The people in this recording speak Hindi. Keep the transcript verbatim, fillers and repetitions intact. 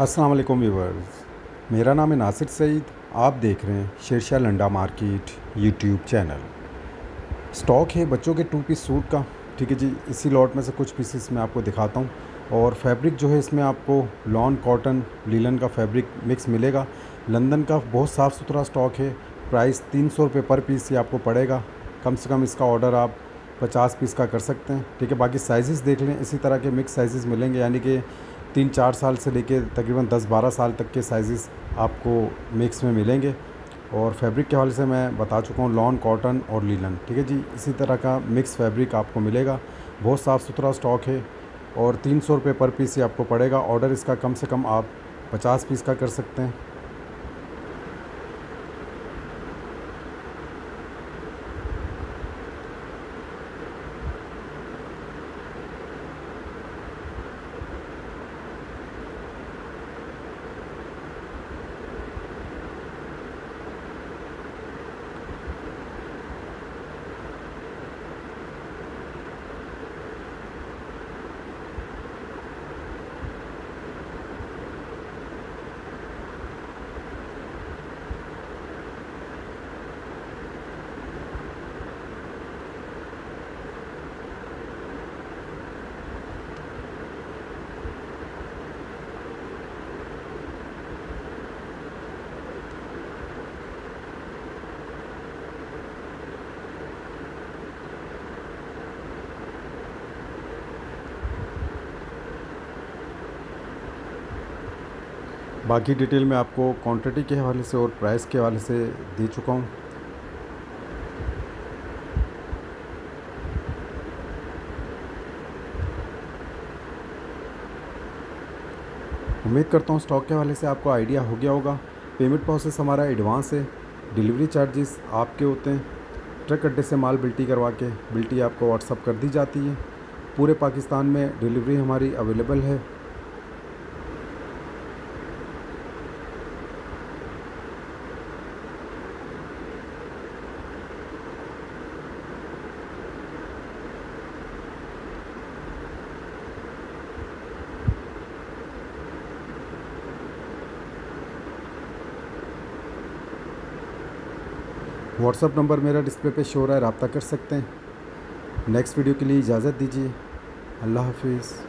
अस्सलाम वालेकुम व्यूअर्स, मेरा नाम है नासिर सईद। आप देख रहे हैं Shershah Landa market YouTube channel. Stock है बच्चों के टू पीस सूट का, ठीक है जी। इसी लॉट में से कुछ पीसेस मैं आपको दिखाता हूँ। और फैब्रिक जो है इसमें आपको लॉन, कॉटन, लीलन का फैब्रिक मिक्स मिलेगा। लंदन का बहुत साफ़ सुथरा स्टॉक है। प्राइस तीन सौ रुपये पर पीस ये आपको पड़ेगा। कम से कम इसका ऑर्डर आप पचास पीस का कर सकते हैं, ठीक है। बाकी साइजेस देख लें, इसी तरह के मिक्स साइजेस मिलेंगे, यानी कि तीन चार साल से लेके तकरीबन दस बारह साल तक के साइजेस आपको मिक्स में मिलेंगे। और फैब्रिक के हवाले से मैं बता चुका हूँ, लॉन, कॉटन और लीलन, ठीक है जी। इसी तरह का मिक्स फैब्रिक आपको मिलेगा। बहुत साफ़ सुथरा स्टॉक है और तीन सौ रुपये पर पीस ये आपको पड़ेगा। ऑर्डर इसका कम से कम आप पचास पीस का कर सकते हैं। बाकी डिटेल में आपको क्वांटिटी के हवाले से और प्राइस के हवाले से दे चुका हूँ। उम्मीद करता हूँ स्टॉक के हवाले से आपको आइडिया हो गया होगा। पेमेंट प्रोसेस हमारा एडवांस है, डिलीवरी चार्जेस आपके होते हैं। ट्रक अड्डे से माल बिल्टी करवा के बिल्टी आपको व्हाट्सअप कर दी जाती है। पूरे पाकिस्तान में डिलीवरी हमारी अवेलेबल है। व्हाट्सअप नंबर मेरा डिस्प्ले पे शो हो रहा है, रब्ता कर सकते हैं। नेक्स्ट वीडियो के लिए इजाज़त दीजिए। अल्लाह हाफिज़।